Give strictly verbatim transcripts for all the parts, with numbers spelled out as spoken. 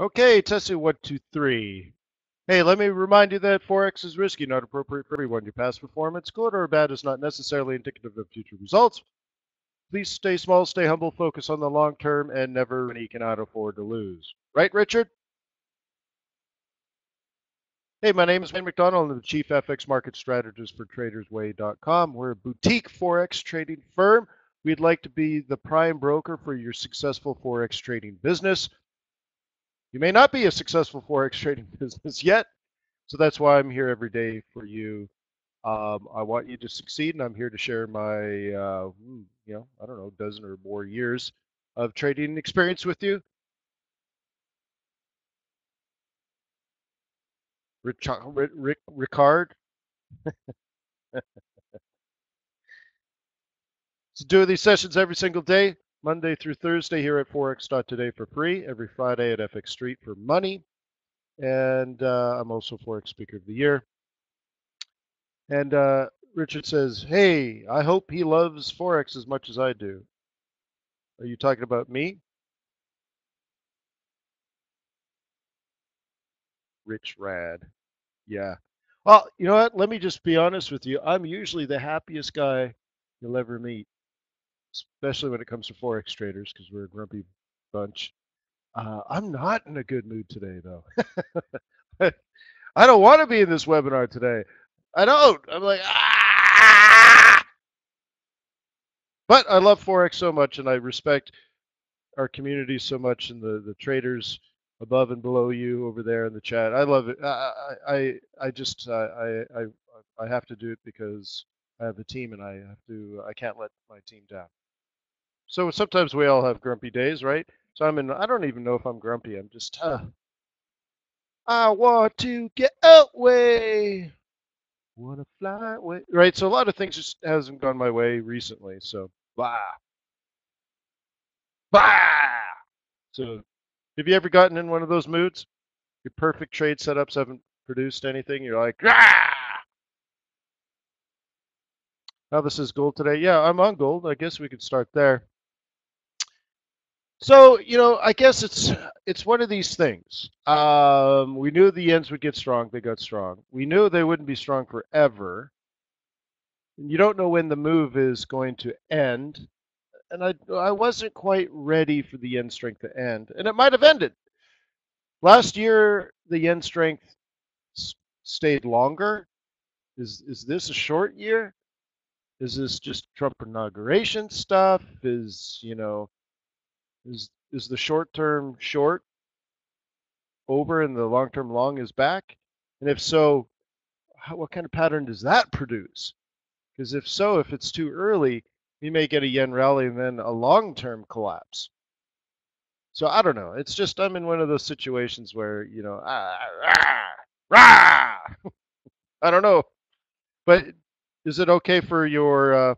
Okay, testing one, two, three. Hey, let me remind you that Forex is risky, not appropriate for everyone. Your past performance, good or bad, is not necessarily indicative of future results. Please stay small, stay humble, focus on the long term, and never when you cannot afford to lose. Right, Richard? Hey, my name is Wayne McDonell, and I'm the Chief F X Market Strategist for Traders Way dot com. We're a boutique Forex trading firm. We'd like to be the prime broker for your successful Forex trading business. You may not be a successful Forex trading business yet, so that's why I'm here every day for you. Um, I want you to succeed, and I'm here to share my, uh, you know, I don't know, dozen or more years of trading experience with you. Rich, Rick, Rick, Ricard. So do these sessions every single day. Monday through Thursday here at Forex dot today for free, every Friday at F X Street for money. And uh, I'm also Forex Speaker of the Year. And uh, Richard says, hey, I hope he loves Forex as much as I do. Are you talking about me? Rich Rad. Yeah. Well, you know what? Let me just be honest with you. I'm usually the happiest guy you'll ever meet, especially when it comes to Forex traders, because we're a grumpy bunch. Uh, I'm not in a good mood today, though. I don't want to be in this webinar today. I don't. I'm like, ah! But I love Forex so much, and I respect our community so much, and the, the traders above and below you over there in the chat. I love it. I, I, I just, I, I, I have to do it because I have a team, and I have to, I can't let my team down. So sometimes we all have grumpy days, right? So I'm in, I don't even know if I'm grumpy. I'm just, uh, I want to get away. Want to fly away. Right? So a lot of things just hasn't gone my way recently. So, bah. Bah. So have you ever gotten in one of those moods? Your perfect trade setups haven't produced anything. You're like, ah. Now this is gold today. Yeah, I'm on gold. I guess we could start there. So, you know, I guess it's it's one of these things. Um, we knew the yens would get strong. They got strong. We knew they wouldn't be strong forever. And you don't know when the move is going to end. And I, I wasn't quite ready for the yen strength to end. And it might have ended. Last year, the yen strength stayed longer. Is, is this a short year? Is this just Trump inauguration stuff? Is, you know... Is is the short-term short over and the long-term long is back? And if so, how, what kind of pattern does that produce? Because if so, if it's too early, we may get a yen rally and then a long-term collapse. So I don't know. It's just I'm in one of those situations where, you know, ah, rah, rah. I don't know. But is it okay for your uh,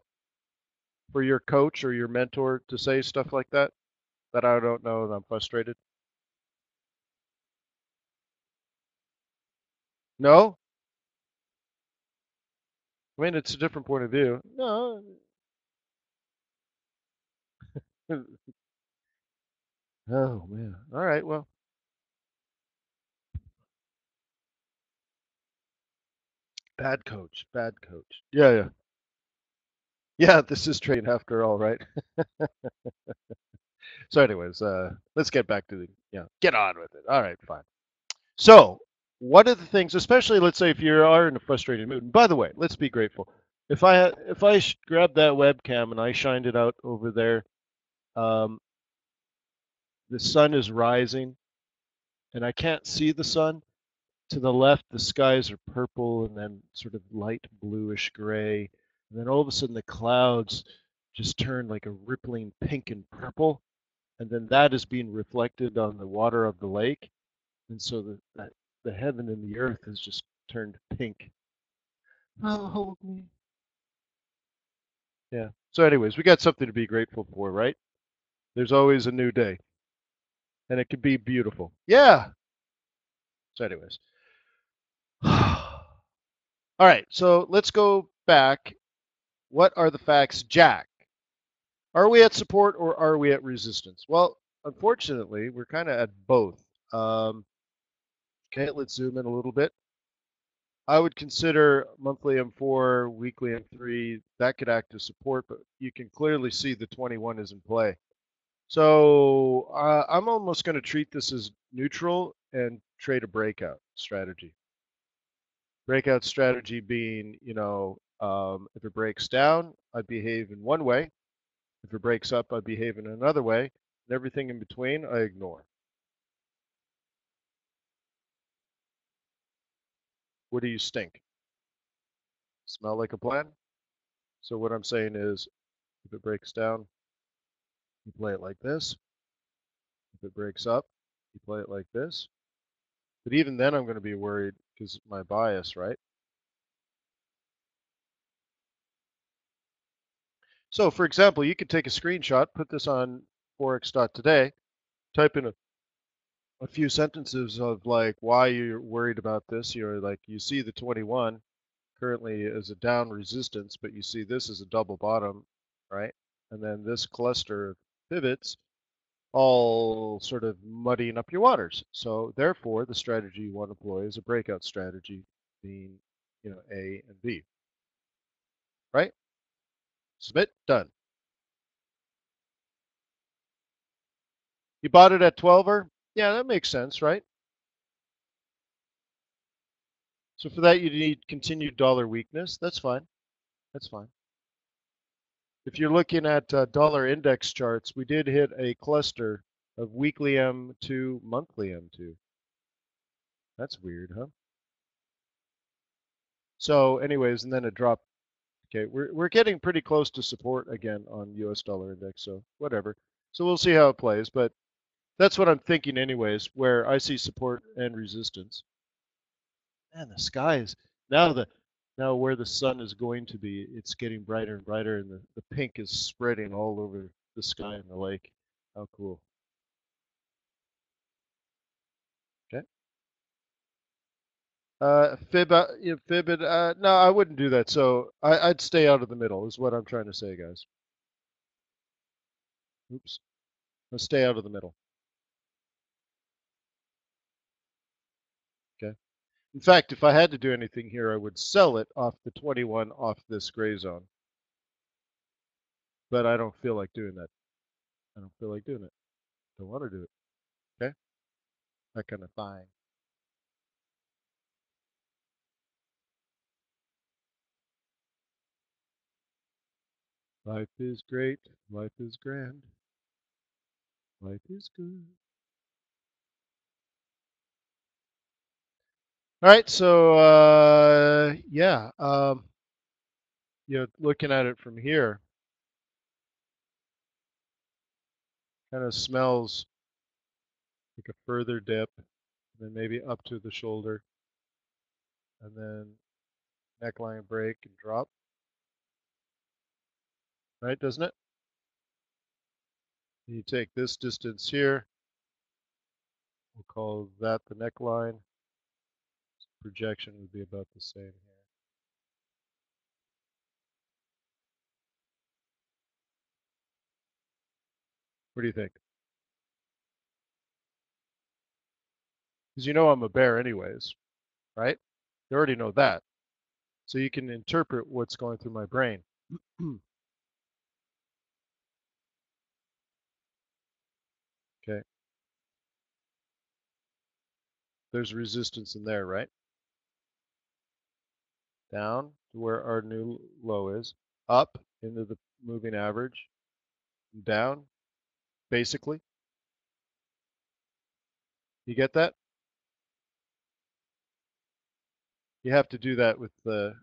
for your coach or your mentor to say stuff like that? That I don't know, and I'm frustrated. No? I mean, it's a different point of view. No. Oh, man. All right, well. Bad coach, bad coach. Yeah, yeah. Yeah, this is trade after all, right? So anyways, uh, let's get back to the, yeah, you know, get on with it. All right, fine. So what are the things, especially let's say if you are in a frustrated mood, and by the way, let's be grateful. If I, if I grabbed that webcam and I shined it out over there, um, the sun is rising and I can't see the sun. To the left, the skies are purple and then sort of light bluish gray. And then all of a sudden the clouds just turn like a rippling pink and purple. And then that is being reflected on the water of the lake. And so the, that, the heaven and the earth has just turned pink. Oh, hold me. Yeah. So anyways, we got something to be grateful for, right? There's always a new day. And it could be beautiful. Yeah. So anyways. All right. So let's go back. What are the facts, Jack? Are we at support or are we at resistance? Well, unfortunately, we're kind of at both. Um, okay, let's zoom in a little bit. I would consider monthly M four, weekly M three, that could act as support, but you can clearly see the twenty-one is in play. So uh, I'm almost going to treat this as neutral and trade a breakout strategy. Breakout strategy being, you know, um, if it breaks down, I behave in one way. If it breaks up, I behave in another way. And everything in between, I ignore. What do you stink? Smell like a plan? So what I'm saying is, if it breaks down, you play it like this. If it breaks up, you play it like this. But even then, I'm going to be worried because my bias, right? So for example, you could take a screenshot, put this on Forex dot today, type in a a few sentences of like why you're worried about this. You're like, you see the twenty-one currently as a down resistance, but you see this as a double bottom, right? And then this cluster of pivots all sort of muddying up your waters. So therefore the strategy you want to employ is a breakout strategy, being, you know, A and B, right? Submit, done. You bought it at twelve-er. Yeah, that makes sense, right? So for that, you need continued dollar weakness. That's fine. That's fine. If you're looking at uh, dollar index charts, we did hit a cluster of weekly M two, monthly M two. That's weird, huh? So anyways, and then it dropped. Okay, we're, we're getting pretty close to support again on U S dollar index, so whatever. So we'll see how it plays, but that's what I'm thinking anyways, where I see support and resistance. Man, the sky is, now the now where the sun is going to be, it's getting brighter and brighter, and the, the pink is spreading all over the sky and the lake. How cool. Okay. Uh, fib, uh, fib it, uh, no, I wouldn't do that. So I, I'd stay out of the middle is what I'm trying to say, guys. Oops. Let's stay out of the middle. In fact, if I had to do anything here, I would sell it off the twenty-one, off this gray zone. But I don't feel like doing that. I don't feel like doing it. Don't want to do it. Okay? That kind of thing. Life is great. Life is grand. Life is good. All right, so uh, yeah, um, you know, looking at it from here, kind of smells like a further dip, and then maybe up to the shoulder, and then neckline break and drop. Right, doesn't it? You take this distance here. We'll call that the neckline. Projection would be about the same here. What do you think? Because you know I'm a bear anyways, right? You already know that. So you can interpret what's going through my brain. Okay. There's resistance in there, right? Down to where our new low is, up into the moving average, down, basically. You get that? You have to do that with the,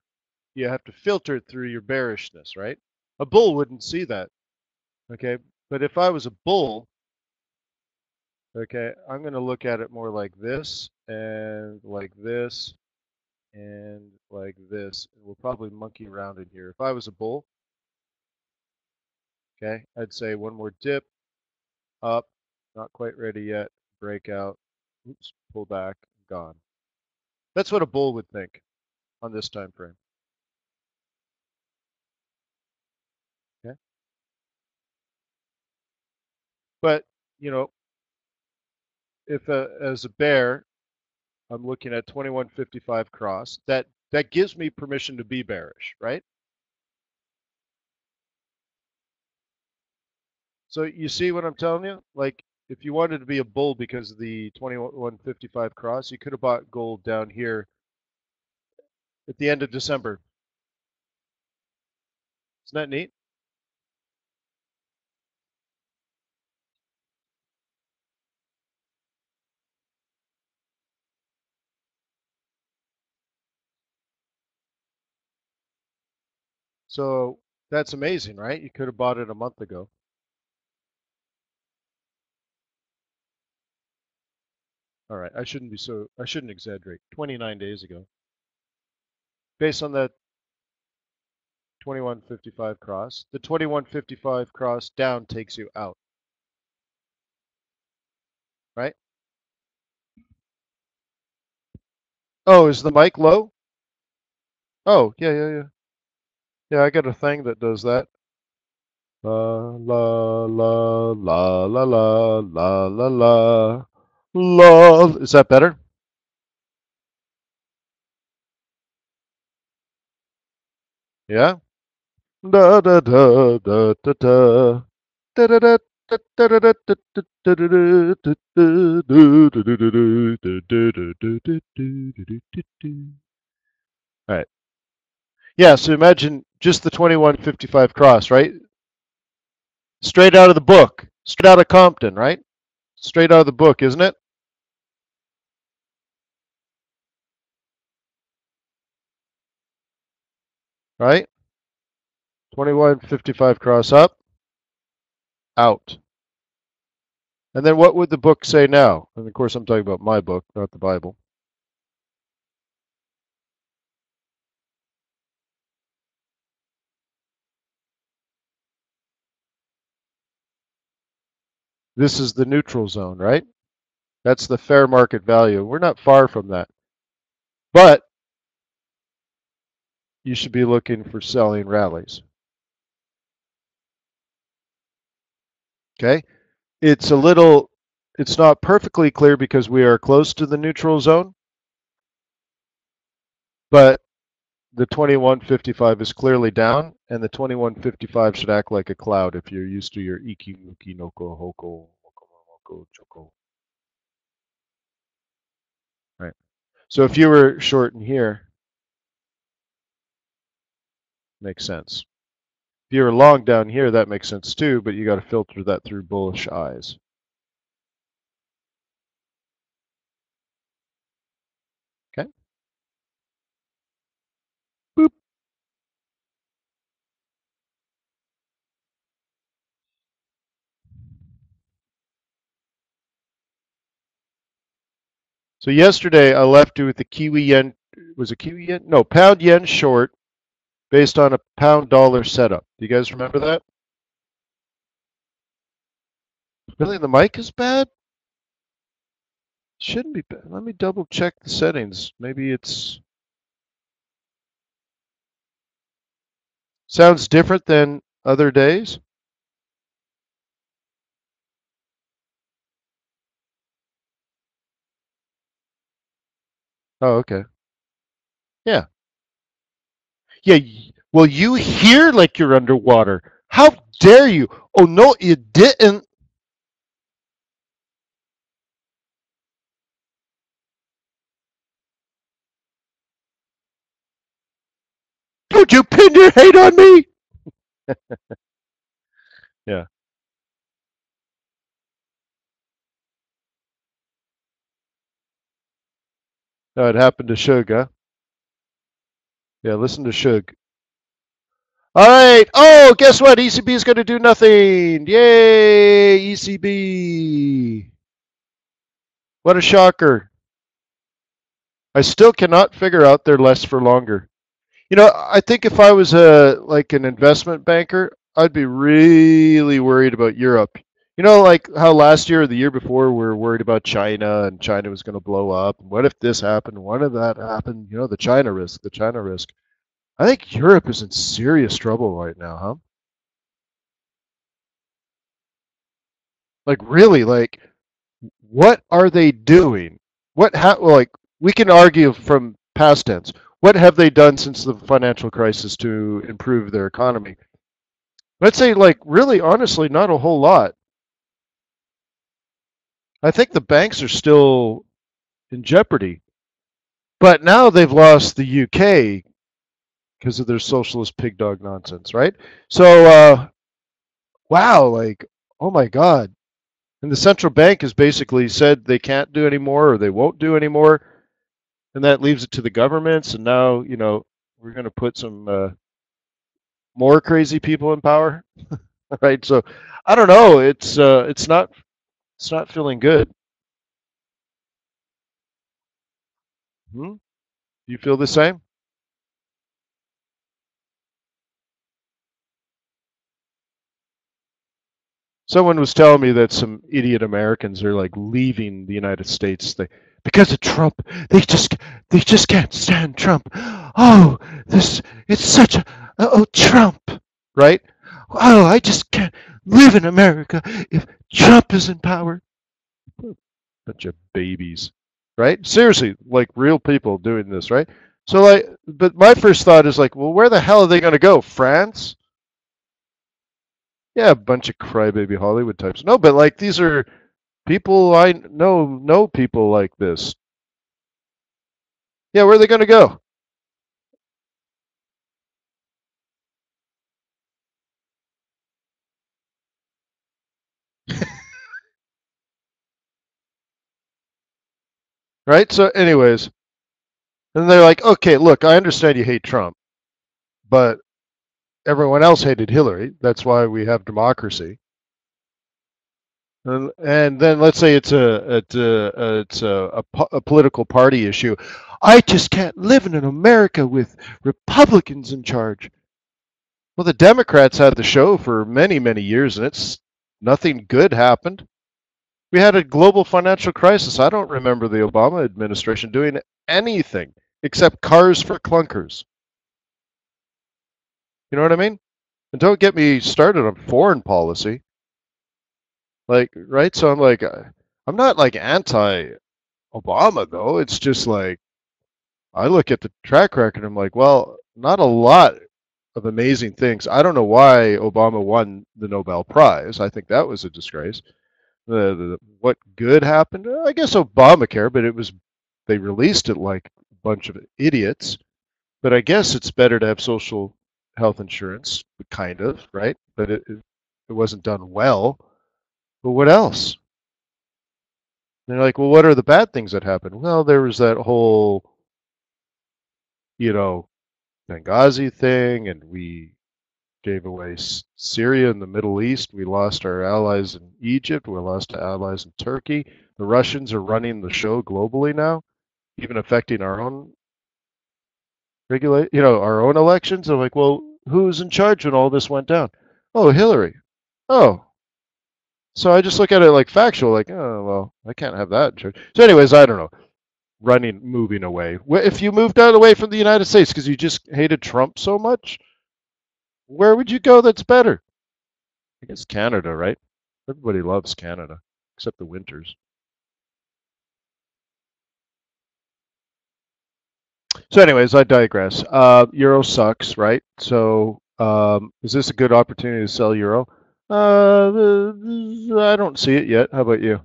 you have to filter it through your bearishness, right? A bull wouldn't see that, okay? But if I was a bull, okay, I'm going to look at it more like this, and like this, and like this. We'll probably monkey around in here. If I was a bull, okay, I'd say one more dip, up, not quite ready yet, breakout, oops, pull back, gone. That's what a bull would think on this time frame. Okay, but you know, if a, as a bear, I'm looking at twenty-one fifty-five cross, that that gives me permission to be bearish, right? So you see what I'm telling you? Like, if you wanted to be a bull because of the twenty-one fifty-five cross, you could have bought gold down here at the end of December. Isn't that neat? So that's amazing, right? You could have bought it a month ago. All right, I shouldn't be so, I shouldn't exaggerate. twenty-nine days ago. Based on that twenty-one fifty-five cross, the twenty-one fifty-five cross down takes you out. Right? Oh, is the mic low? Oh, yeah, yeah, yeah. Yeah, I got a thing that does that. La la la la la la la la la. Love. Is that better? Yeah. Da da da da da da da da da da da. All right. Yeah. So imagine just the twenty-one fifty-five cross, right? Straight out of the book, straight out of Compton, right? Straight out of the book, isn't it? Right? twenty-one fifty-five cross up, out. And then what would the book say now? And of course, I'm talking about my book, not the Bible. This is the neutral zone, right? That's the fair market value. We're not far from that. But you should be looking for selling rallies. Okay? It's a little, it's not perfectly clear because we are close to the neutral zone. But the twenty-one fifty-five is clearly down, and the twenty-one fifty-five should act like a cloud if you're used to your ikinuki noko hoko moko choko. Right. So if you were short in here, makes sense. If you were long down here, that makes sense too, but you got to filter that through bullish eyes. So yesterday I left you with the Kiwi Yen, was it Kiwi Yen? No, Pound Yen short based on a Pound Dollar setup. Do you guys remember that? Really, the mic is bad? Shouldn't be bad. Let me double check the settings. Maybe it's... Sounds different than other days? Oh, okay. Yeah. Yeah, well, you hear like you're underwater. How dare you? Oh, no, you didn't. Don't you pin your hate on me? Yeah. No, it happened to Suge, huh? Yeah, listen to Suge. All right. Oh, guess what? E C B is going to do nothing. Yay, E C B. What a shocker. I still cannot figure out their less for longer. You know, I think if I was a like an investment banker, I'd be really worried about Europe. You know, like how last year or the year before we were worried about China and China was going to blow up. What if this happened? What if that happened? You know, the China risk, the China risk. I think Europe is in serious trouble right now, huh? Like really, like what are they doing? What ha like we can argue from past tense. What have they done since the financial crisis to improve their economy? Let's say, like, really, honestly, not a whole lot. I think the banks are still in jeopardy. But now they've lost the U K because of their socialist pig dog nonsense, right? So, uh, wow, like, oh, my God. And the central bank has basically said they can't do anymore or they won't do anymore. And that leaves it to the governments. And now, you know, we're going to put some uh, more crazy people in power. Right? So I don't know. It's uh, it's not it's not feeling good. Hmm? You feel the same? Someone was telling me that some idiot Americans are like leaving the United States. They Because of Trump, they just they just can't stand Trump. Oh, this it's such a oh Trump, right? Oh, I just can't live in America if Trump is in power. Bunch of babies, right? Seriously, like real people doing this, right? So like, but my first thought is like, well, where the hell are they going to go? France? Yeah, a bunch of crybaby Hollywood types. No, but like these are. People I know know people like this. Yeah, where are they going to go? Right? So anyways, and they're like, okay, look, I understand you hate Trump, but everyone else hated Hillary. That's why we have democracy. And then let's say it's a it's a it's a, a, a political party issue. I just can't live in an America with Republicans in charge. Well, the Democrats had the show for many many years, and it's nothing good happened. We had a global financial crisis. I don't remember the Obama administration doing anything except cars for clunkers. You know what I mean? And don't get me started on foreign policy. Like, right? So I'm like, I'm not like anti-Obama, though. It's just like, I look at the track record, I'm like, well, not a lot of amazing things. I don't know why Obama won the Nobel Prize. I think that was a disgrace. The, the, what good happened? I guess Obamacare, but it was, they released it like a bunch of idiots. But I guess it's better to have social health insurance, kind of, right? But it, it, it wasn't done well. But what else? And they're like, well, what are the bad things that happened? Well, there was that whole, you know, Benghazi thing, and we gave away Syria and the Middle East. We lost our allies in Egypt. We lost our allies in Turkey. The Russians are running the show globally now, even affecting our own regulate, you know, our own elections. They're like, well, who's in charge when all this went down? Oh, Hillary. Oh. So I just look at it like factual, like, oh, well, I can't have that in church. So anyways, I don't know, running, moving away. If you moved out away from the United States because you just hated Trump so much, where would you go that's better? I guess Canada, right? Everybody loves Canada, except the winters. So anyways, I digress. Uh, Euro sucks, right? So um, is this a good opportunity to sell Euro? Uh, I don't see it yet. How about you?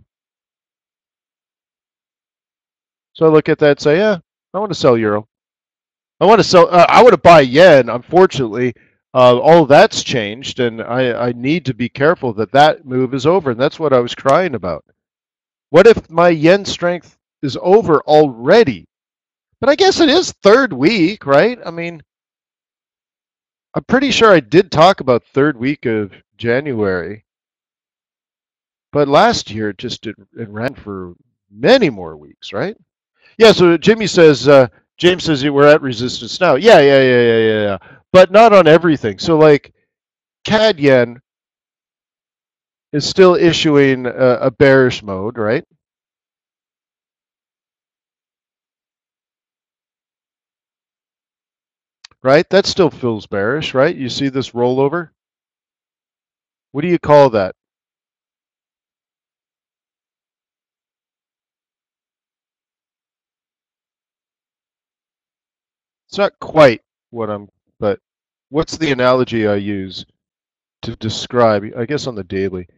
So I look at that and say, yeah, I want to sell Euro. I want to sell, uh, I want to buy Yen. Unfortunately, uh, all that's changed, and I, I need to be careful that that move is over, and that's what I was crying about. What if my Yen strength is over already? But I guess it is third week, right? I mean, I'm pretty sure I did talk about third week of January, but last year it just it, it ran for many more weeks, right? Yeah. So Jimmy says, uh, James says we're at resistance now. Yeah, yeah, yeah, yeah, yeah, yeah. But not on everything. So like, C A D Yen is still issuing a, a bearish mode, right? Right. That still feels bearish, right? You see this rollover. What do you call that? It's not quite what I'm, but what's the analogy I use to describe, I guess on the daily,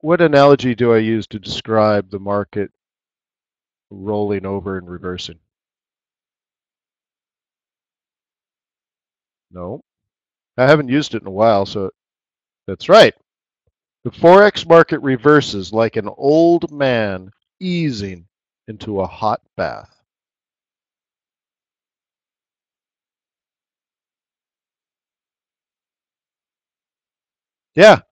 what analogy do I use to describe the market rolling over and reversing? No, I haven't used it in a while, so that's right. The Forex market reverses like an old man easing into a hot bath. Yeah,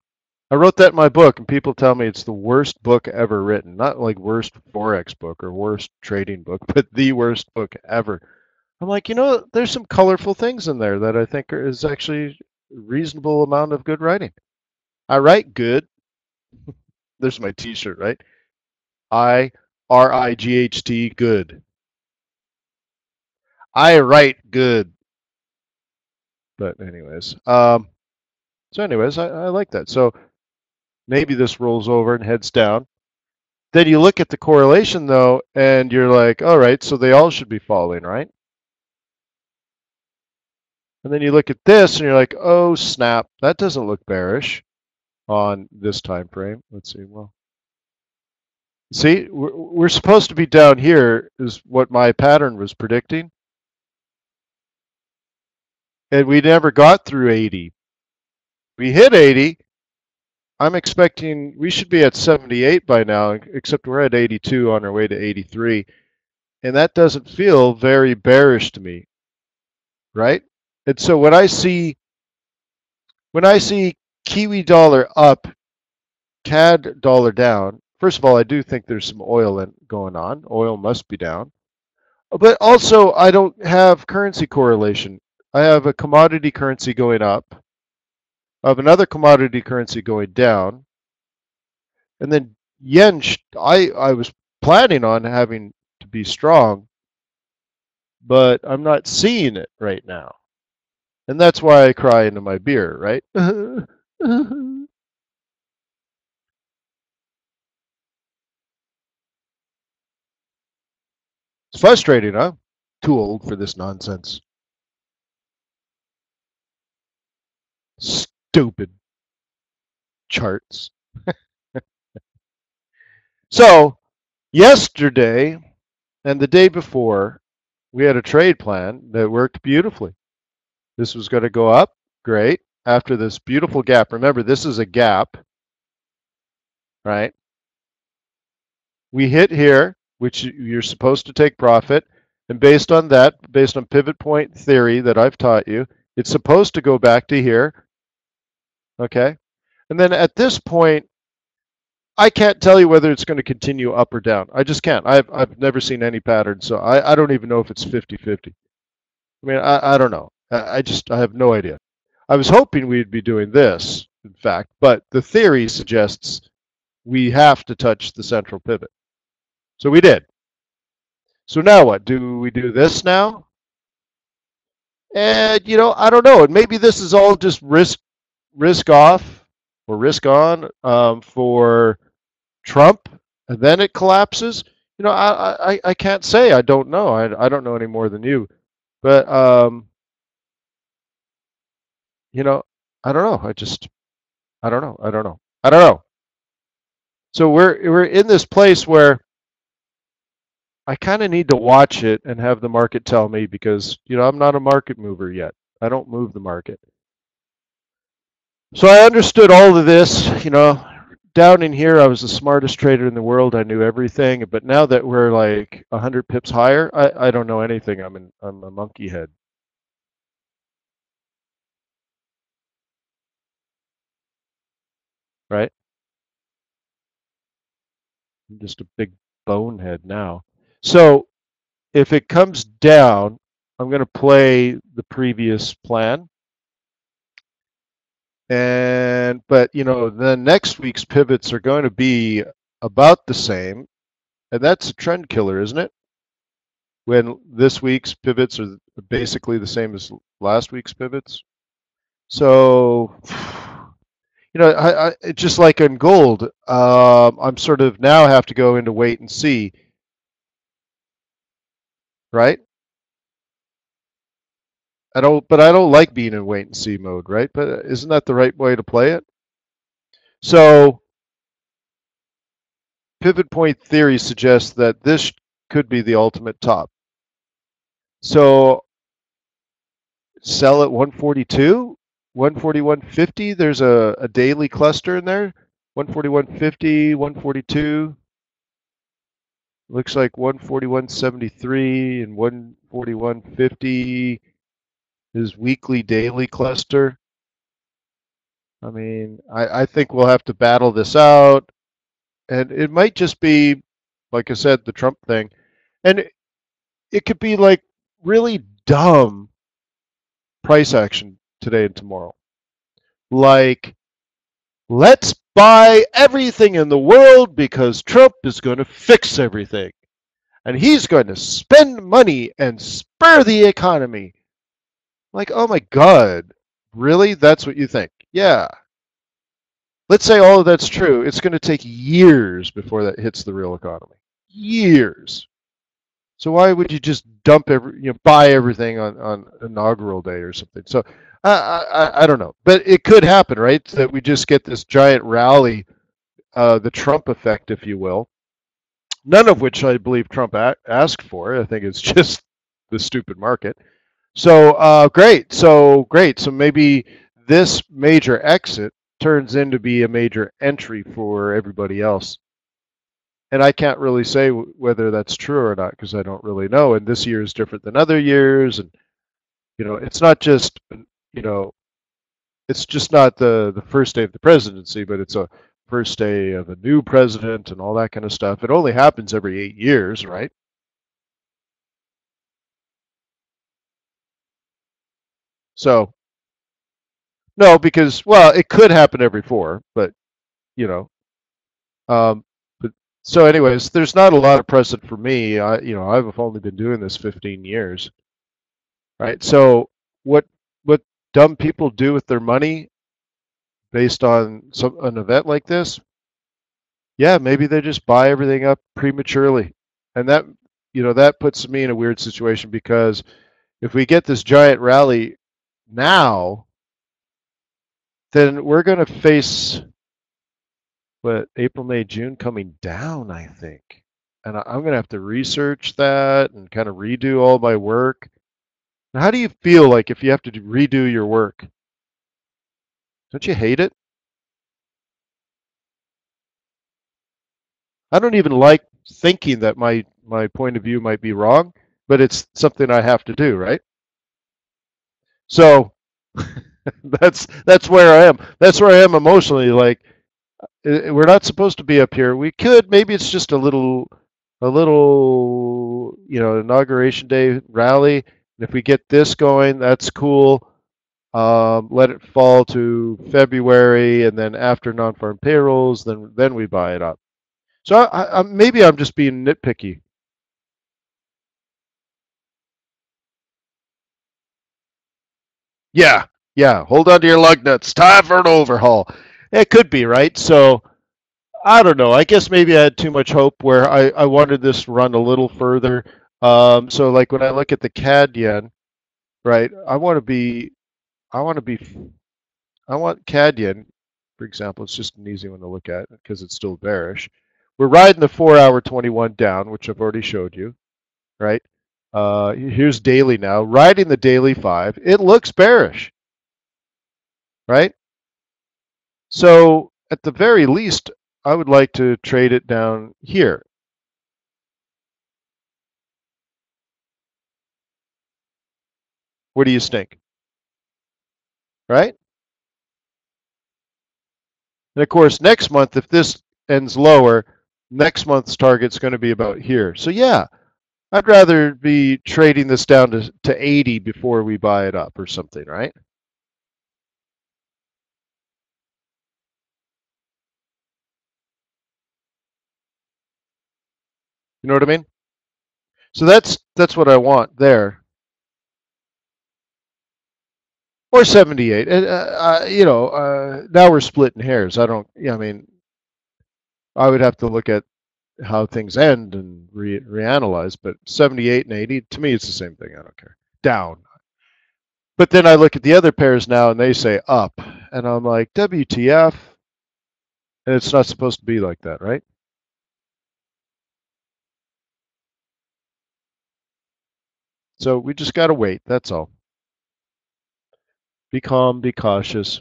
I wrote that in my book, and people tell me it's the worst book ever written. Not like worst Forex book or worst trading book, but the worst book ever. I'm like, you know, there's some colorful things in there that I think is actually a reasonable amount of good writing. I write good. There's my t-shirt, right? I R I G H T good. I write good. But anyways, um so anyways, I, I like that. So maybe this rolls over and heads down. Then you look at the correlation though, and you're like, all right, so they all should be falling, right? And then you look at this and you're like, oh snap, that doesn't look bearish on this time frame. Let's see. Well, see, we're, we're supposed to be down here is what my pattern was predicting. And we never got through eighty. We hit eighty. I'm expecting we should be at seventy-eight by now, except we're at eighty-two on our way to eighty-three. And that doesn't feel very bearish to me, right? And so when I see when I see Kiwi dollar up, C A D dollar down, first of all, I do think there's some oil in, going on. Oil must be down. But also, I don't have currency correlation. I have a commodity currency going up, I have another commodity currency going down, and then yen, I, I was planning on having to be strong, but I'm not seeing it right now. And that's why I cry into my beer, right? It's frustrating, huh? Too old for this nonsense. Stupid charts. So, yesterday and the day before, we had a trade plan that worked beautifully. This was going to go up, great, after this beautiful gap. Remember, this is a gap, right? We hit here, which you're supposed to take profit. And based on that, based on pivot point theory that I've taught you, it's supposed to go back to here, okay? And then at this point, I can't tell you whether it's going to continue up or down. I just can't. I've, I've never seen any pattern, so I, I don't even know if it's fifty fifty. I mean, I, I don't know. I just, I have no idea. I was hoping we'd be doing this, in fact, but the theory suggests we have to touch the central pivot. So we did. So now what? Do we do this now? And, you know, I don't know. And maybe this is all just risk, risk off or risk on um, for Trump, and then it collapses. You know, I, I, I can't say. I don't know. I, I don't know any more than you. But, um... you know, I don't know. I just, I don't know. I don't know. I don't know. So we're we're in this place where I kind of need to watch it and have the market tell me because, you know, I'm not a market mover yet. I don't move the market. So I understood all of this, you know, down in here, I was the smartest trader in the world. I knew everything. But now that we're like one hundred pips higher, I, I don't know anything. I'm, in, I'm a monkey head. Right? I'm just a big bonehead now. So if it comes down, I'm going to play the previous plan. And but you know, the next week's pivots are going to be about the same. And that's a trend killer, isn't it? When this week's pivots are basically the same as last week's pivots. So you know, I, I, just like in gold, um, I'm sort of now have to go into wait and see, right? I don't, but I don't like being in wait and see mode, right? But isn't that the right way to play it? So pivot point theory suggests that this could be the ultimate top. So sell at one forty-two, one forty-one fifty. There's a, a daily cluster in there. one forty-one fifty, one forty-two. Looks like one forty-one seventy-three and one forty-one fifty. His weekly daily cluster. I mean, I, I think we'll have to battle this out. And it might just be, like I said, the Trump thing. And it, it could be like really dumb price action today and tomorrow. Like, let's buy everything in the world because Trump is going to fix everything. And he's going to spend money and spur the economy. Like, oh my God, really? That's what you think? Yeah. Let's say all of that's true. It's going to take years before that hits the real economy. Years. So why would you just dump every, you know, buy everything on, on inaugural day or something? So I, I I don't know, but it could happen, right? That we just get this giant rally, uh, the Trump effect, if you will. None of which I believe Trump a asked for. I think it's just the stupid market. So uh, great. So great. So maybe this major exit turns into be a major entry for everybody else. And I can't really say w whether that's true or not because I don't really know. And this year is different than other years. And, you know, it's not just, you know, it's just not the, the first day of the presidency, but it's a first day of a new president and all that kind of stuff. It only happens every eight years, right? So, no, because, well, it could happen every four, but, you know. Um, but so anyways, there's not a lot of precedent for me. I, you know, I've only been doing this fifteen years, right? So what what dumb people do with their money based on some, an event like this, yeah, maybe they just buy everything up prematurely. And that, you know, that puts me in a weird situation because if we get this giant rally now, then we're going to face what April, May, June coming down, I think. And I'm going to have to research that and kind of redo all my work. Now, how do you feel like if you have to redo your work? Don't you hate it? I don't even like thinking that my, my point of view might be wrong, but it's something I have to do, right? So that's that's where I am. That's where I am emotionally. Like, we're not supposed to be up here. We could, maybe it's just a little, a little, you know, inauguration day rally. And if we get this going, that's cool. Um, let it fall to February, and then after non-farm payrolls, then then we buy it up. So I, I, maybe I'm just being nitpicky. Yeah, yeah. Hold on to your lug nuts. Time for an overhaul. It could be, right? So I don't know. I guess maybe I had too much hope where I, I wanted this run a little further. Um, so like when I look at the C A D yen, right? I want to be, I want to be, I want C A D yen, for example. It's just an easy one to look at because it's still bearish. We're riding the four hour twenty-one down, which I've already showed you, right? Uh, here's daily now, riding the daily five. It looks bearish, right? So at the very least, I would like to trade it down here. What do you think? Right? And of course, next month, if this ends lower, next month's target's going to be about here. So yeah, I'd rather be trading this down to, to eighty before we buy it up or something, right? You know what I mean? So that's that's what I want there. Or seventy-eight. And, uh, uh, you know, uh, now we're splitting hairs. I don't, yeah, I mean, I would have to look at how things end and re reanalyze, but seventy-eight and eighty, to me, it's the same thing. I don't care. Down. But then I look at the other pairs now and they say up. And I'm like, W T F? And it's not supposed to be like that, right? So we just got to wait. That's all. Be calm, be cautious.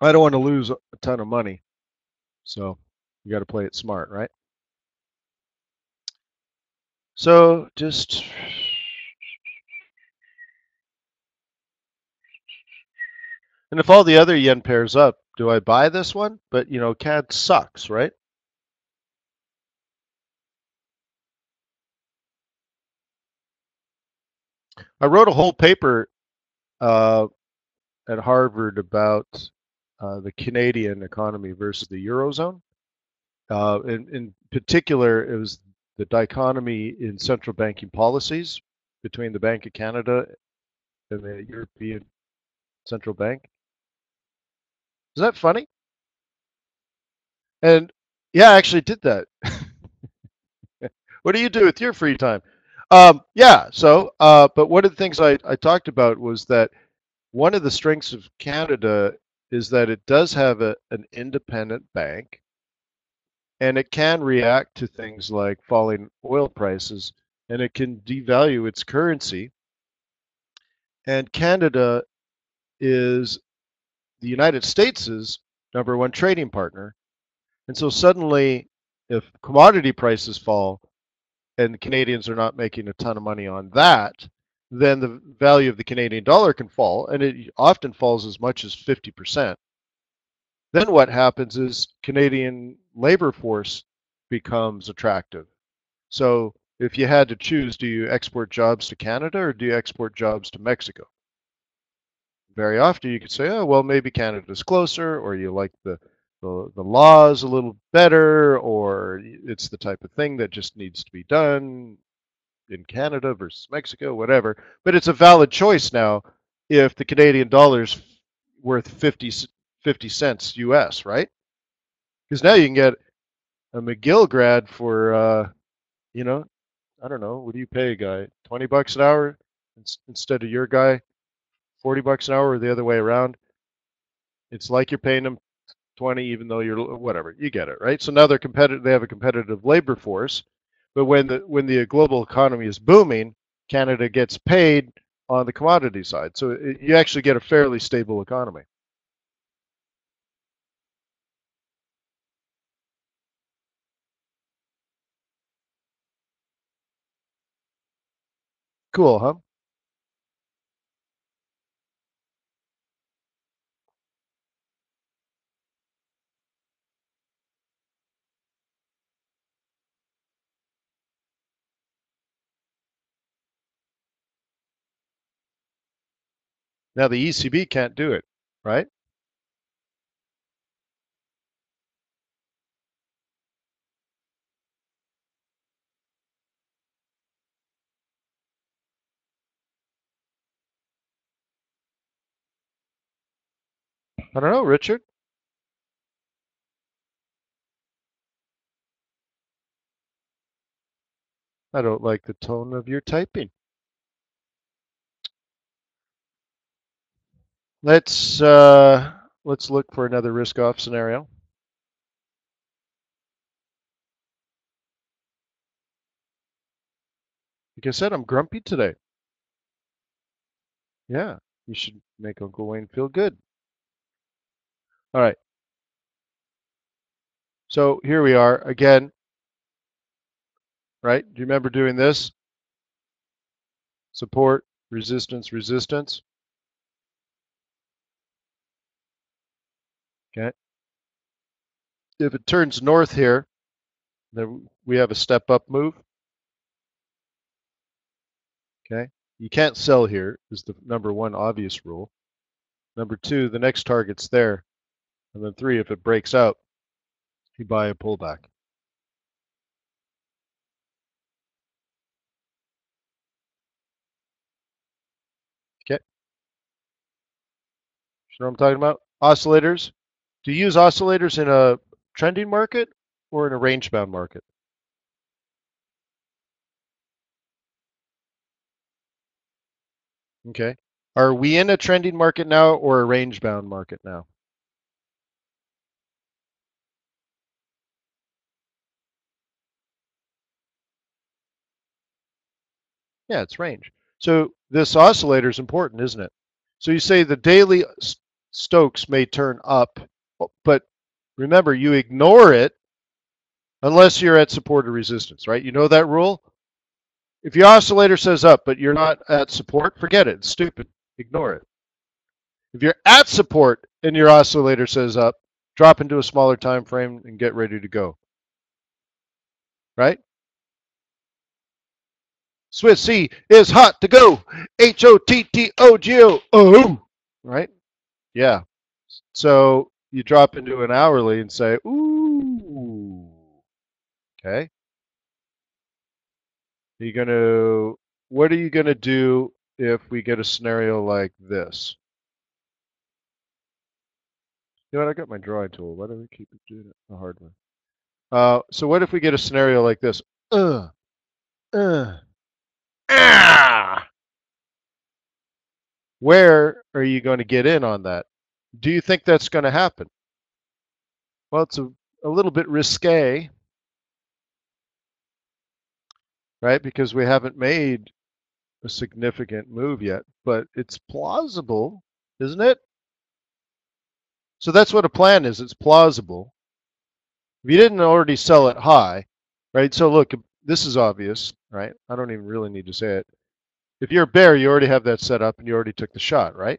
I don't want to lose a ton of money, so you got to play it smart, right? So just and if all the other yen pairs up, do I buy this one? But you know, C A D sucks, right? I wrote a whole paper uh, at Harvard about Uh, the Canadian economy versus the Eurozone. Uh, in, in particular, it was the dichotomy in central banking policies between the Bank of Canada and the European Central Bank. Is that funny? And yeah, I actually did that. What do you do with your free time? Um, yeah, so, uh, but one of the things I, I talked about was that one of the strengths of Canada is that it does have a, an independent bank, and it can react to things like falling oil prices, and it can devalue its currency. And Canada is the United States' number one trading partner. And so suddenly, if commodity prices fall and the Canadians are not making a ton of money on that, then the value of the Canadian dollar can fall, and it often falls as much as fifty percent. Then what happens is Canadian labor force becomes attractive. So if you had to choose, do you export jobs to Canada or do you export jobs to Mexico? Very often you could say, oh, well, maybe Canada's closer, or you like the, the, the laws a little better, or it's the type of thing that just needs to be done in Canada versus Mexico, whatever. But it's a valid choice now if the Canadian dollar's worth fifty, fifty cents U S, right? Because now you can get a McGill grad for, uh, you know, I don't know, what do you pay a guy? twenty bucks an hour instead of your guy? forty bucks an hour, or the other way around? It's like you're paying them twenty even though you're, whatever, you get it, right? So now they're competitive, they have a competitive labor force. But when the when the global economy is booming, Canada gets paid on the commodity side. So it, you actually get a fairly stable economy. Cool, huh? Now the E C B can't do it, right? I don't know, Richard. I don't like the tone of your typing. Let's uh, let's look for another risk-off scenario. Like I said, I'm grumpy today. Yeah, you should make Uncle Wayne feel good. All right. So here we are again. Right? Do you remember doing this? Support, resistance, resistance. Okay. If it turns north here, then we have a step up move. Okay. You can't sell here is the number one obvious rule. Number two, the next target's there. And then three, if it breaks out, you buy a pullback. Okay. know what I'm talking about? Oscillators. Do you use oscillators in a trending market or in a range-bound market? Okay. Are we in a trending market now or a range-bound market now? Yeah, it's range. So this oscillator is important, isn't it? So you say the daily Stokes may turn up, but remember, you ignore it unless you're at support or resistance, right? You know that rule? If your oscillator says up, but you're not at support, forget it. It's stupid. Ignore it. If you're at support and your oscillator says up, drop into a smaller time frame and get ready to go. Right? Swiss C is hot to go. H O T T O G O. Oh, right? Yeah. So you drop into an hourly and say, ooh. Okay. Are you going to, what are you going to do if we get a scenario like this? You know what? I got my drawing tool. Why do we keep doing it the hard way? Uh, so what if we get a scenario like this? Uh, uh, ah! Where are you going to get in on that? Do you think that's going to happen? Well, it's a, a little bit risque. Right, because we haven't made a significant move yet, but it's plausible, isn't it? So that's what a plan is. It's plausible. If you didn't already sell it high, right? So look, this is obvious, right? I don't even really need to say it. If you're a bear, you already have that set up and you already took the shot, right?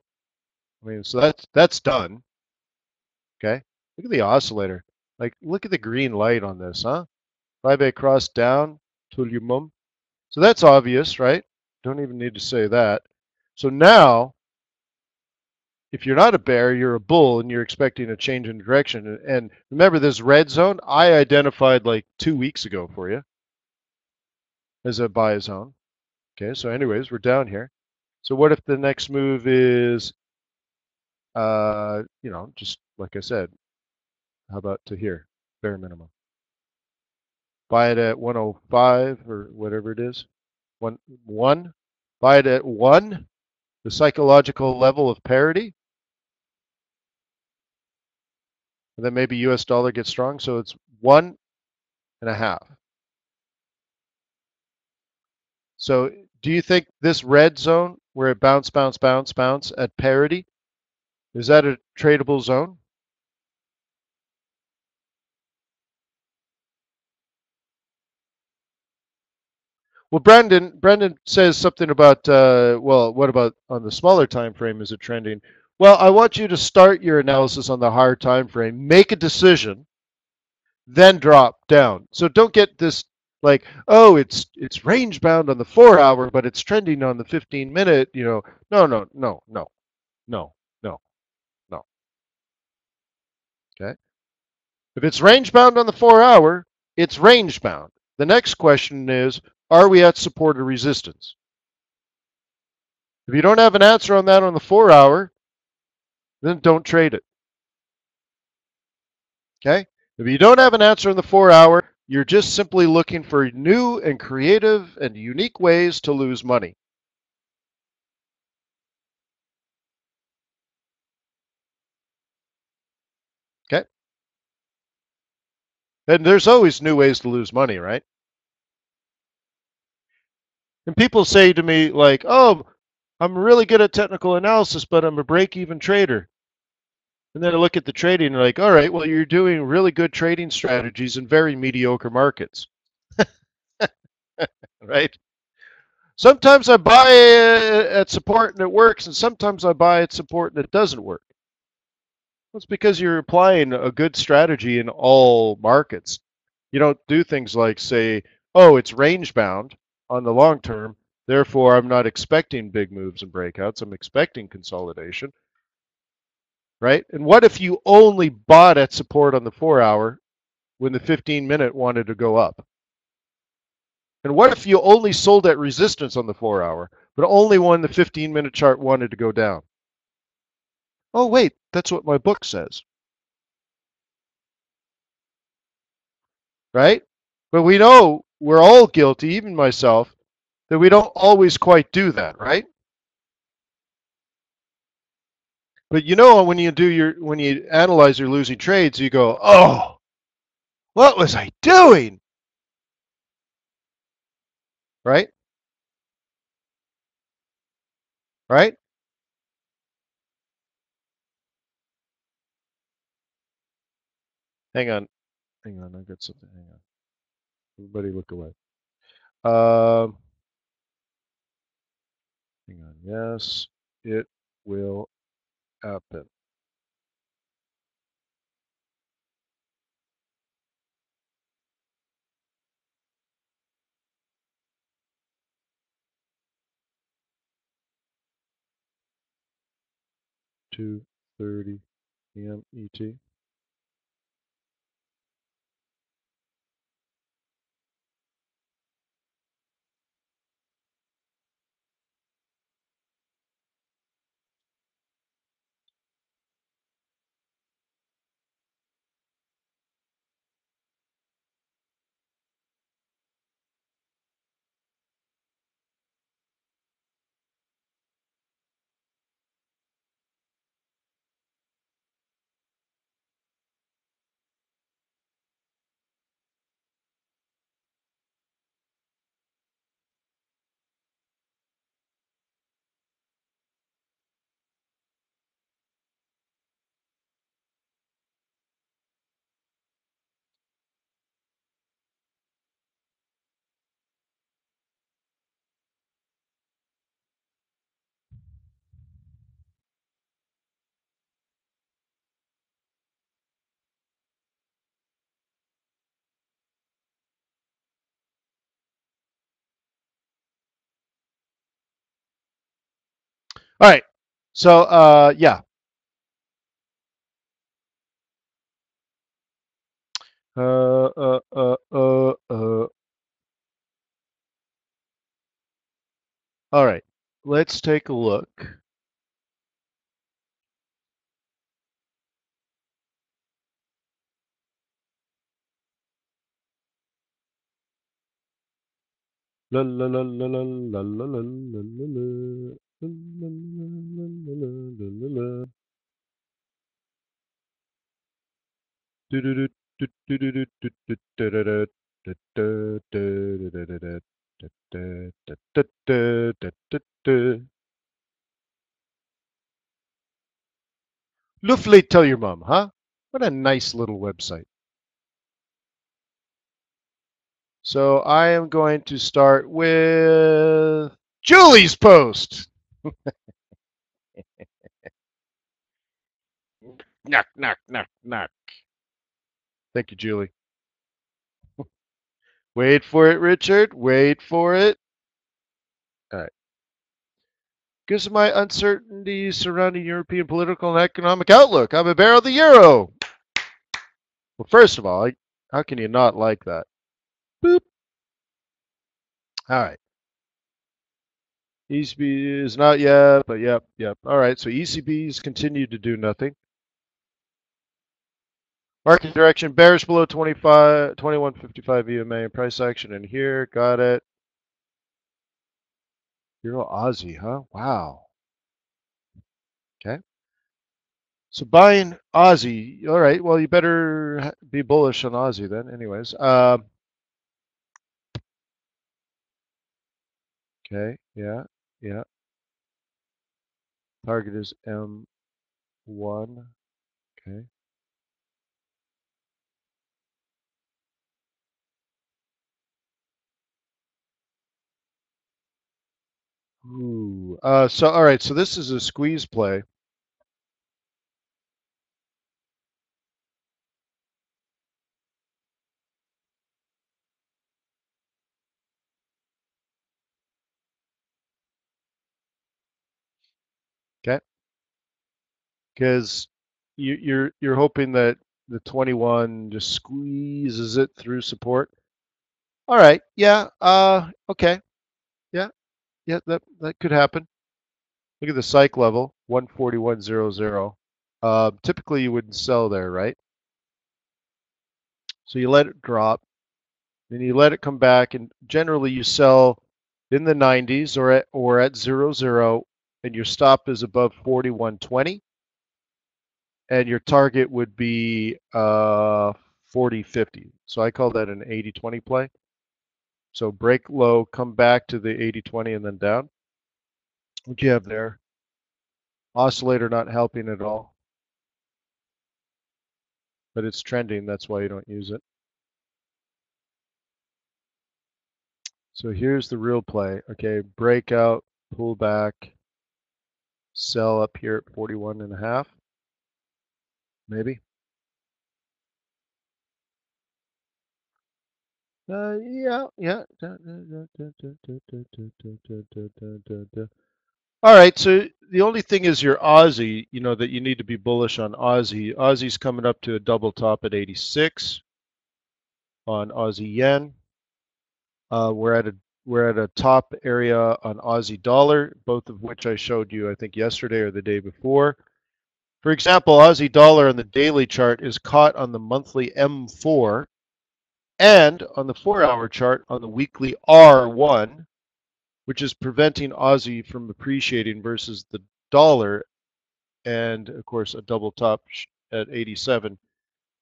I mean, so that's that's done. Okay. Look at the oscillator. Like, look at the green light on this, huh? five A cross down. So that's obvious, right? Don't even need to say that. So now, if you're not a bear, you're a bull, and you're expecting a change in direction. And remember, this red zone, I identified like two weeks ago for you as a buy zone. Okay, so anyways, we're down here. So what if the next move is, uh, you know, just like I said, how about to here, bare minimum? Buy it at one oh five or whatever it is, one, one. Buy it at one, the psychological level of parity. And then maybe U S dollar gets strong, so it's one and a half. So do you think this red zone where it bounce, bounce, bounce, bounce at parity, is that a tradable zone? Well, Brendan, Brendan says something about, uh, well, what about on the smaller time frame? Is it trending? Well, I want you to start your analysis on the higher time frame, make a decision, then drop down. So don't get this like, oh, it's it's range bound on the four hour, but it's trending on the fifteen minute. You know, no, no, no, no, no, no, no. Okay. If it's range bound on the four hour, it's range bound. The next question is, are we at support or resistance? If you don't have an answer on that on the four hour, then don't trade it. Okay? If you don't have an answer on the four hour, you're just simply looking for new and creative and unique ways to lose money. Okay? And there's always new ways to lose money, right? And people say to me like, oh, I'm really good at technical analysis, but I'm a break-even trader. And then I look at the trading and they're like, all right, well, you're doing really good trading strategies in very mediocre markets. Right? Sometimes I buy at support and it works, and sometimes I buy at support and it doesn't work. Well, it's because you're applying a good strategy in all markets. You don't do things like say, oh, it's range-bound on the long term, therefore I'm not expecting big moves and breakouts. I'm expecting consolidation, right? And what if you only bought at support on the four hour when the fifteen minute wanted to go up? And what if you only sold at resistance on the four hour, but only when the fifteen minute chart wanted to go down? Oh, wait, that's what my book says. Right? But we know we're all guilty, even myself, that we don't always quite do that, right? But you know, when you do your, when you analyze your losing trades, you go, oh, what was I doing? Right? Right? Hang on. Hang on. I've got something. Hang on. Everybody look away. Um, hang on. Yes, it will happen. two thirty p m E T. All right, so uh, yeah. Uh, uh, uh, uh, uh. All right, let's take a look. La la la la la la la la la la. La, la, la, la, la, la, la. Do, do, do, do, do, do, do, do, da, da, da, da, da, da, da, da, da. Lovely, tell your mom, huh? What a nice little website. So I am going to start with Julie's post. Knock, knock, knock, knock. Thank you, Julie. Wait for it, Richard. Wait for it. All right. Gives my uncertainty surrounding European political and economic outlook. I'm a bear of the euro. Well, first of all, how can you not like that? Boop. All right. E C B is not yet, but yep, yep. All right, so E C Bs continue to do nothing. Market direction, bearish below twenty-five, twenty-one fifty-five E M A, and price action in here. Got it. Euro Aussie, huh? Wow. Okay. So buying Aussie. All right, well, you better be bullish on Aussie then. Anyways. Um, okay, yeah. Yeah. Target is M one. Okay. Ooh. Uh, so, all right. So this is a squeeze play. Okay, because you, you're you're hoping that the twenty-one just squeezes it through support. All right, yeah, uh, okay, yeah, yeah, that that could happen. Look at the psych level one forty-one zero zero. Uh, typically you wouldn't sell there, right? So you let it drop, then you let it come back, and generally you sell in the nineties or at, or at zero zero, and your stop is above forty-one twenty, and your target would be uh, forty fifty. So I call that an eighty twenty play. So break low, come back to the eighty twenty, and then down. What do you have there? Oscillator not helping at all, but it's trending. That's why you don't use it. So here's the real play. Okay, breakout, pull back, sell up here at forty-one and a half, maybe. Uh, yeah, yeah. All right, so the only thing is your Aussie, you know, that you need to be bullish on Aussie. Aussie's coming up to a double top at eighty-six on Aussie yen. Uh, we're at a we're at a top area on Aussie dollar, both of which I showed you, I think, yesterday or the day before. For example, Aussie dollar on the daily chart is caught on the monthly M four and on the four-hour chart on the weekly R one, which is preventing Aussie from appreciating versus the dollar. And of course, a double top at eighty-seven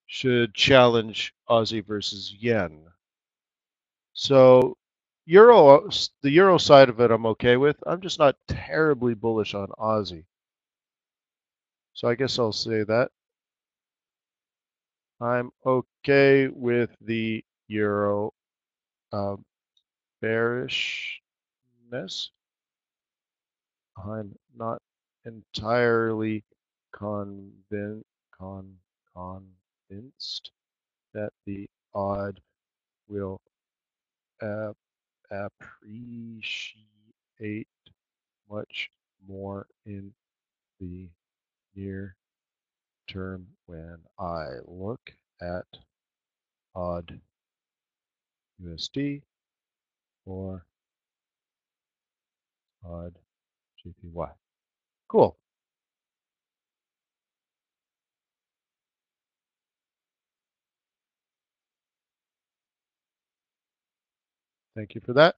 should challenge Aussie versus yen. So Euro, the Euro side of it, I'm okay with. I'm just not terribly bullish on Aussie. So I guess I'll say that. I'm okay with the Euro um, bearish. I'm not entirely convin con convinced that the A U D will ap appreciate much more in the near term when I look at A U D U S D or A U D J P Y. Cool. Thank you for that.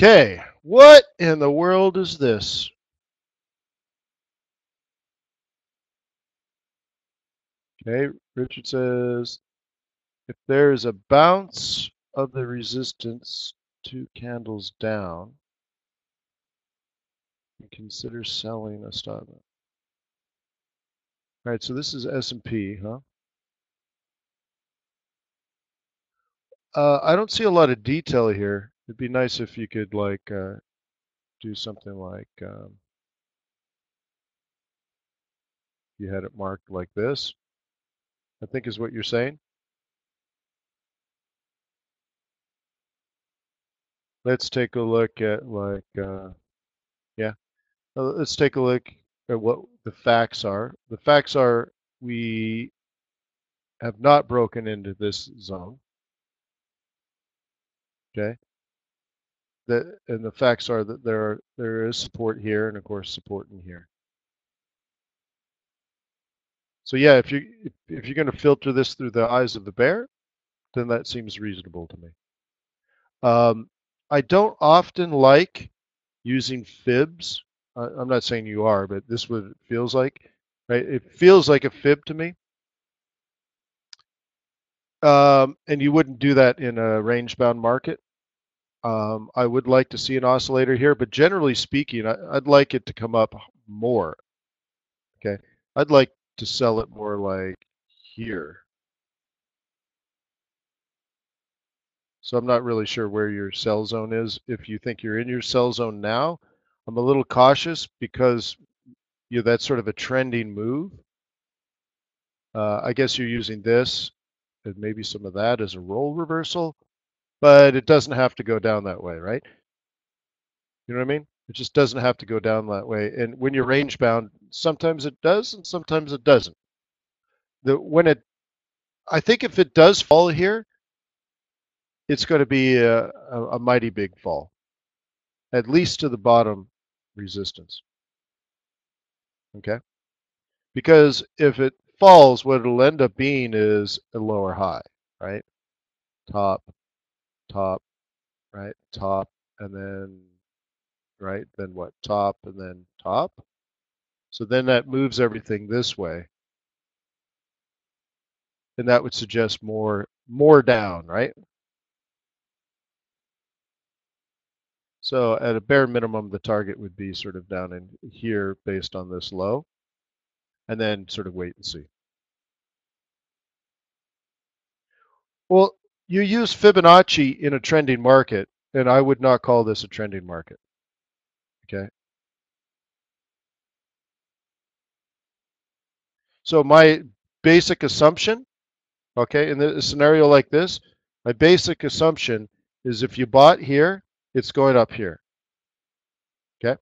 Okay, what in the world is this? Okay, Richard says, if there is a bounce of the resistance two candles down, you consider selling a stop. All right, so this is S and P, huh? Uh, I don't see a lot of detail here. It'd be nice if you could like uh, do something like um, you had it marked like this, I think is what you're saying. Let's take a look at like, uh, yeah, let's take a look at what the facts are. The facts are we have not broken into this zone, okay? That, and the facts are that there are, there is support here and of course support in here. So yeah, if you if, if you're going to filter this through the eyes of the bear, then that seems reasonable to me. Um, I don't often like using fibs. I, I'm not saying you are, but this is what it feels like. Right? It feels like a fib to me. Um, and you wouldn't do that in a range-bound market. Um, I would like to see an oscillator here, but generally speaking, I, I'd like it to come up more. Okay, I'd like to sell it more like here. So I'm not really sure where your sell zone is. If you think you're in your sell zone now, I'm a little cautious because you know, that's sort of a trending move. Uh, I guess you're using this and maybe some of that as a roll reversal, but it doesn't have to go down that way, right? You know what I mean? It just doesn't have to go down that way. And when you're range bound, sometimes it does and sometimes it doesn't. The, when it, I think if it does fall here, it's going to be a, a, a mighty big fall, at least to the bottom resistance. Okay? Because if it falls, what it'll end up being is a lower high, right? Top, top, right? Top, and then, right? Then what? Top, and then top. So then that moves everything this way. And that would suggest more, more down, right? So at a bare minimum, the target would be sort of down in here based on this low, and then sort of wait and see. Well, you use Fibonacci in a trending market, and I would not call this a trending market, okay? So my basic assumption, okay, in a scenario like this, my basic assumption is if you bought here, it's going up here, okay?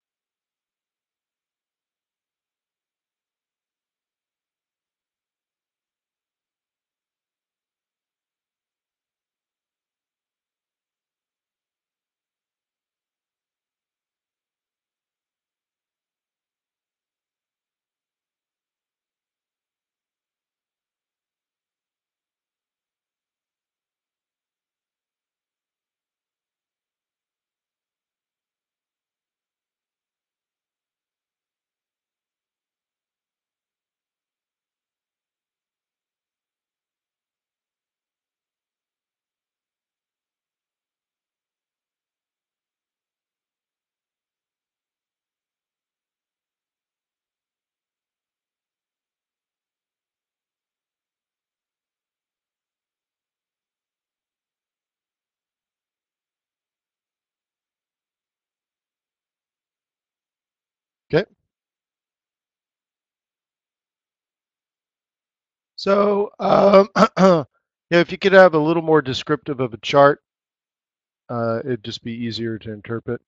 Okay. So um, if you could have a little more descriptive of a chart, uh, it'd just be easier to interpret.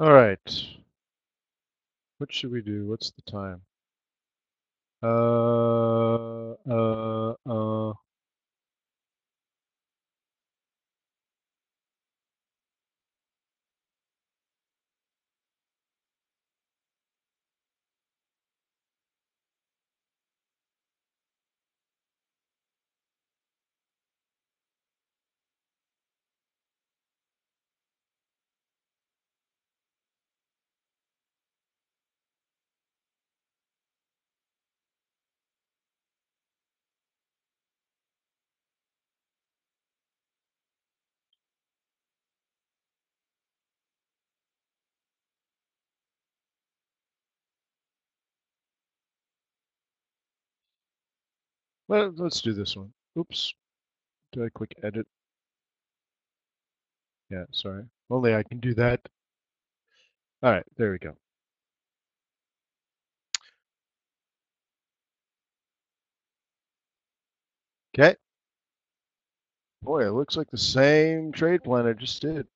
All right, what should we do? What's the time? Uh, uh, uh. Well, let's do this one. Oops. Did I click edit? Yeah, sorry. Only I can do that. All right, there we go. Okay. Boy, it looks like the same trade plan I just did.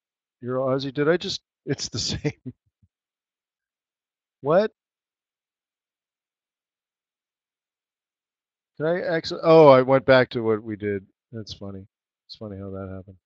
Euro Aussie. Did I just? It's the same. What? Did I actually? Oh, I went back to what we did. That's funny. It's funny how that happened.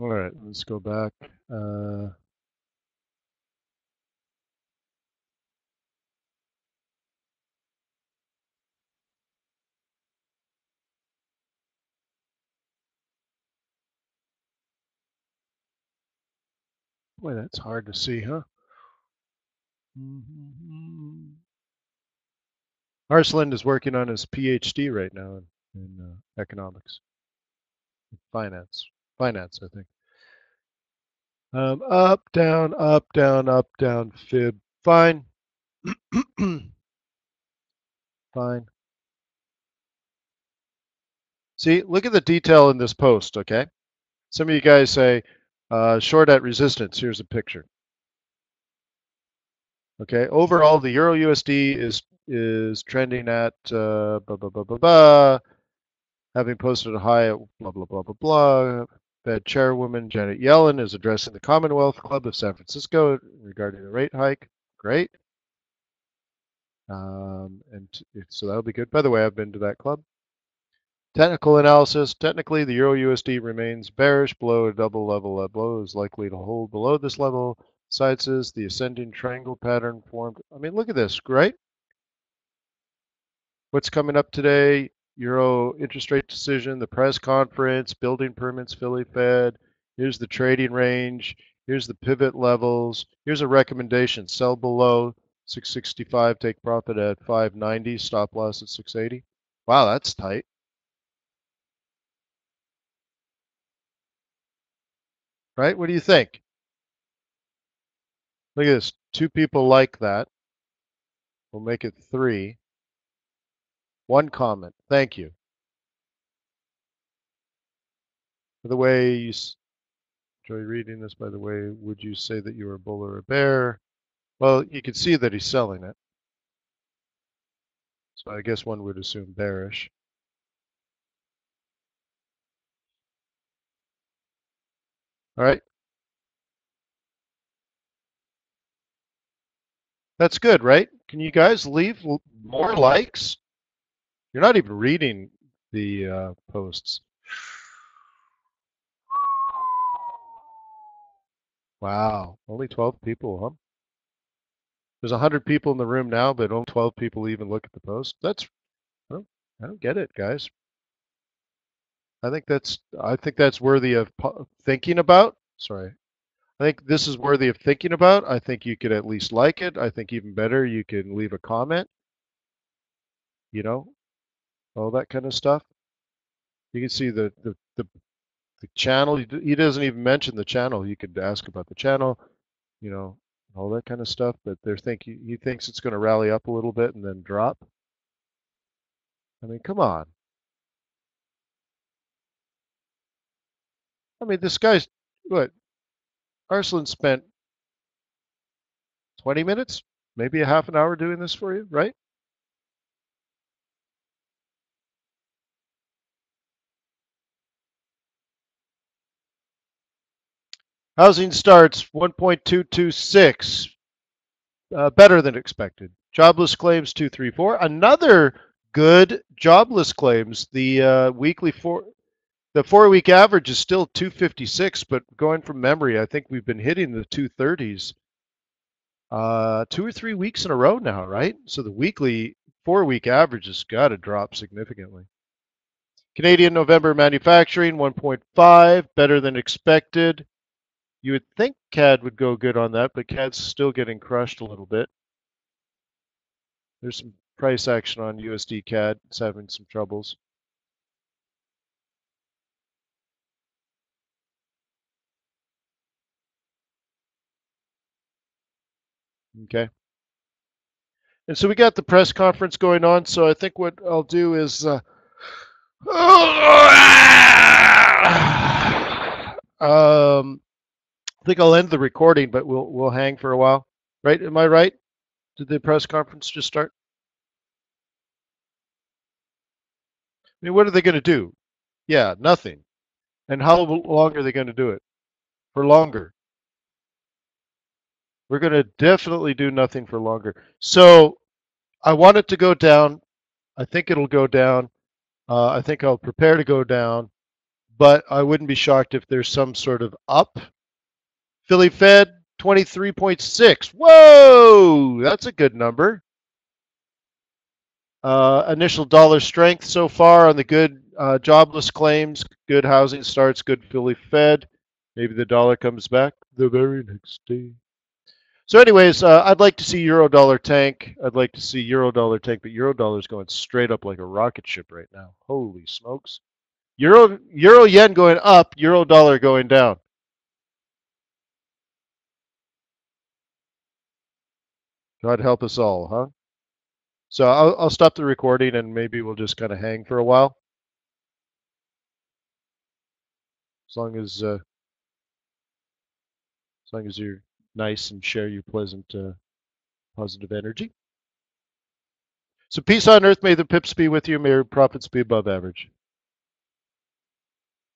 All right, let's go back. Uh, boy, that's hard to see, huh? Mm-hmm. Arslan is working on his PhD right now in, in uh, economics, finance. Finance, I think. Um, up, down, up, down, up, down, fib. Fine. Fine. See, look at the detail in this post, okay? Some of you guys say, uh, short at resistance. Here's a picture. Okay, overall, the Euro U S D is is trending at uh, blah, blah, blah, blah, blah, having posted a high at blah, blah, blah, blah, blah. Fed Chairwoman Janet Yellen is addressing the Commonwealth Club of San Francisco regarding the rate hike. Great. Um, and so that'll be good. By the way, I've been to that club. Technical analysis. Technically, the Euro U S D remains bearish below a double level. That blow is likely to hold below this level. Side says the ascending triangle pattern formed. I mean, look at this. Great. What's coming up today? Euro interest rate decision, the press conference, building permits, Philly Fed. Here's the trading range. Here's the pivot levels. Here's a recommendation. Sell below six sixty-five, take profit at five ninety, stop loss at six eighty. Wow, that's tight. Right? What do you think? Look at this. Two people like that. We'll make it three. One comment. Thank you. By the way, you enjoy reading this. By the way, would you say that you are a bull or a bear? Well, you can see that he's selling it. So I guess one would assume bearish. All right. That's good, right? Can you guys leave more likes? You're not even reading the uh, posts. Wow, only twelve people, huh? There's one hundred people in the room now, but only twelve people even look at the post. That's, I don't, I don't get it, guys. I think that's, I think that's worthy of thinking about. Sorry, I think this is worthy of thinking about. I think you could at least like it. I think even better, you can leave a comment. You know. All that kind of stuff. You can see the, the the the channel. He doesn't even mention the channel. You could ask about the channel, you know, all that kind of stuff. But they're thinking he thinks it's going to rally up a little bit and then drop. I mean, come on. I mean, this guy's what? Arslan spent twenty minutes, maybe a half an hour doing this for you, right? Housing starts one point two two six, uh, better than expected. Jobless claims two three four, another good jobless claims. The uh, weekly four, the four-week average is still two fifty-six, but going from memory, I think we've been hitting the two thirties uh, two or three weeks in a row now, right? So the weekly four-week average has got to drop significantly. Canadian November manufacturing one point five, better than expected. You would think C A D would go good on that, but C A D's still getting crushed a little bit. There's some price action on U S D C A D. It's having some troubles. Okay. And so we got the press conference going on. So I think what I'll do is uh, um, I think I'll end the recording, but we'll we'll hang for a while, right? Am I right? Did the press conference just start? I mean, what are they going to do? Yeah, nothing. And how long are they going to do it? For longer. We're going to definitely do nothing for longer. So I want it to go down. I think it'll go down. Uh, I think I'll prepare to go down. But I wouldn't be shocked if there's some sort of up. Philly Fed, twenty-three point six. Whoa! That's a good number. Uh, initial dollar strength so far on the good uh, jobless claims, good housing starts, good Philly Fed. Maybe the dollar comes back the very next day. So anyways, uh, I'd like to see euro dollar tank. I'd like to see euro dollar tank, but euro dollar is going straight up like a rocket ship right now. Holy smokes. Euro, euro yen going up, euro dollar going down. God help us all, huh? So I'll, I'll stop the recording and maybe we'll just kind of hang for a while. As long as, uh, as long as you're nice and share your pleasant, uh, positive energy. So peace on earth. May the pips be with you. May your profits be above average.